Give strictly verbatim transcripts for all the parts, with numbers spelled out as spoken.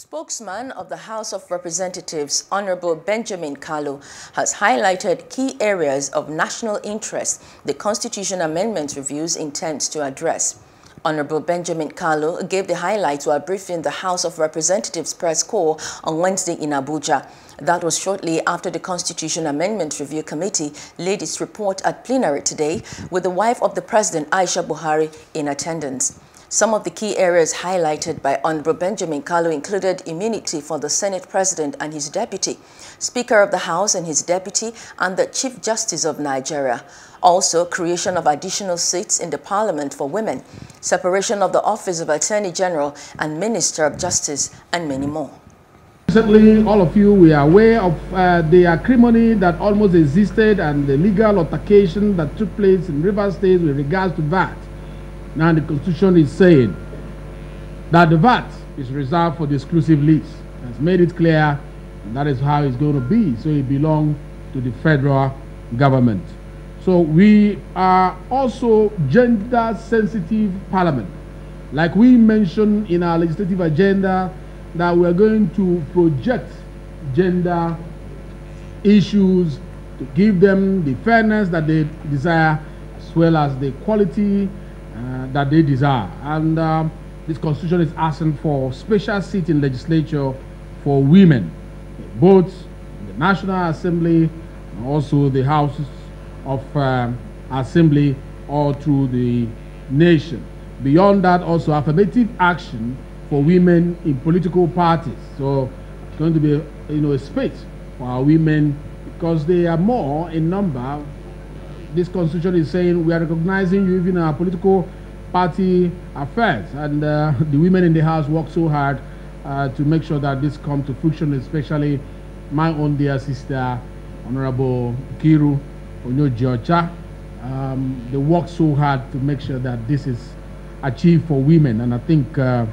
Spokesman of the House of Representatives, Honorable Benjamin Kalu, has highlighted key areas of national interest the Constitution Amendment Reviews intends to address. Honorable Benjamin Kalu gave the highlights while briefing the House of Representatives Press Corps on Wednesday in Abuja. That was shortly after the Constitution Amendment Review Committee laid its report at plenary today, with the wife of the President, Aisha Buhari, in attendance. Some of the key areas highlighted by Honorable Benjamin Kalu included immunity for the Senate President and his deputy, Speaker of the House and his deputy, and the Chief Justice of Nigeria. Also, creation of additional seats in the Parliament for women, separation of the Office of Attorney General and Minister of Justice, and many more. Recently, all of you were aware of uh, the acrimony that almost existed and the legal altercation that took place in Rivers State with regards to V A T. Now the Constitution is saying that the V A T is reserved for the exclusive list. It's made it clear, and that is how it's going to be. So it belongs to the federal government. So we are also gender-sensitive parliament. Like we mentioned in our legislative agenda, that we are going to project gender issues to give them the fairness that they desire, as well as the quality Uh, that they desire. And um, this constitution is asking for special seat in legislature for women, both the National Assembly and also the Houses of uh, Assembly all through the nation. Beyond that, also affirmative action for women in political parties. So it's going to be a, you know, a space for our women, because they are more in number. This constitution is saying we are recognizing you even in our political party affairs, and uh, the women in the house work so hard uh, to make sure that this comes to fruition, especially my own dear sister, Honorable Kiru, um, they work so hard to make sure that this is achieved for women, and I think uh,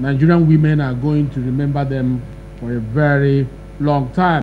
Nigerian women are going to remember them for a very long time.